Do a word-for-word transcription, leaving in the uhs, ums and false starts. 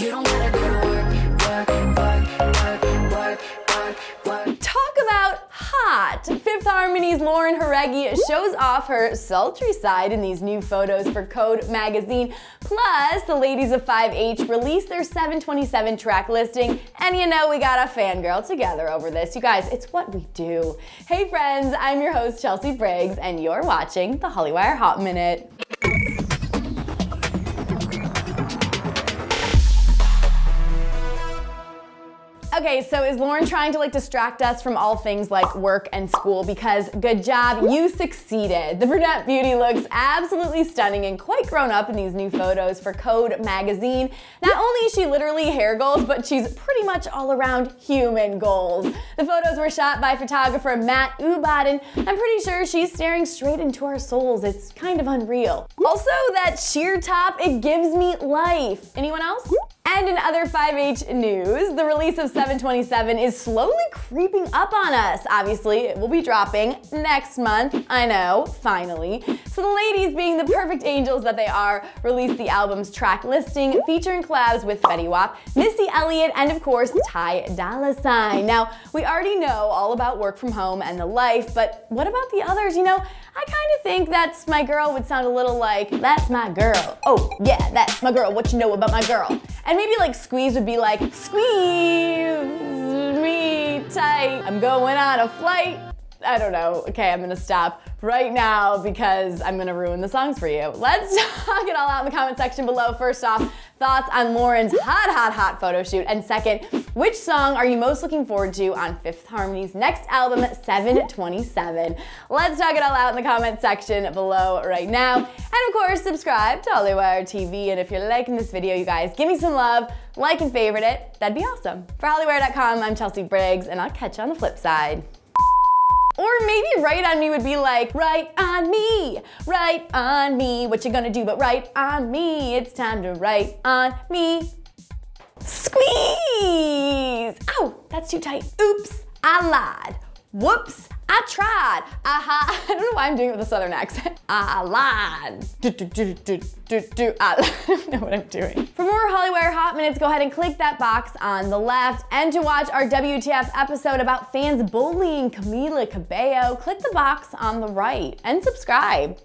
You don't gotta go to work, work, work, work, work, work. Talk about hot! Fifth Harmony's Lauren Jauregui shows off her sultry side in these new photos for Code Magazine. Plus, the ladies of five H released their seven twenty-seven track listing, and you know we got a fangirl together over this. You guys, it's what we do. Hey friends, I'm your host Chelsea Briggs, and you're watching the Hollywire Hot Minute. Okay, so is Lauren trying to like distract us from all things like work and school? Because good job, you succeeded. The brunette beauty looks absolutely stunning and quite grown up in these new photos for Code Magazine. Not only is she literally hair goals, but she's pretty much all around human goals. The photos were shot by photographer Matt Ubuden. I'm pretty sure she's staring straight into our souls. It's kind of unreal. Also, that sheer top, it gives me life. Anyone else? And in other five H news, the release of seven twenty-seven is slowly creeping up on us. Obviously, it will be dropping next month. I know, finally. So the ladies, being the perfect angels that they are, released the album's track listing featuring collabs with Fetty Wap, Missy Elliott, and of course, Ty Dolla $ign. Now, we already know all about work from home and the life, but what about the others? You know, I kind of think that's my girl would sound a little like, that's my girl. Oh, yeah, that's my girl. What you know about my girl? And maybe like squeeze would be like, squeeze me tight. I'm going on a flight. I don't know. Okay, I'm gonna stop right now because I'm gonna ruin the songs for you. Let's talk it all out in the comment section below. First off, thoughts on Lauren's hot, hot, hot photo shoot. And second, which song are you most looking forward to on Fifth Harmony's next album, seven twenty-seven? Let's talk it all out in the comment section below right now. And of course, subscribe to Hollywire T V. And if you're liking this video, you guys, give me some love, like and favorite it. That'd be awesome. For Hollywire dot com, I'm Chelsea Briggs, and I'll catch you on the flip side. Or maybe right on me would be like, right on me, right on me. What you gonna do but right on me? It's time to right on me. Squeeze! Ow, that's too tight. Oops, I lied. Whoops, I tried. Aha, I don't know why I'm doing it with a southern accent. I lied. Do, do, do, do, do, do. I don't know what I'm doing. For more Hollywire Hot Minutes, go ahead and click that box on the left. And to watch our W T F episode about fans bullying Camila Cabello, click the box on the right and subscribe.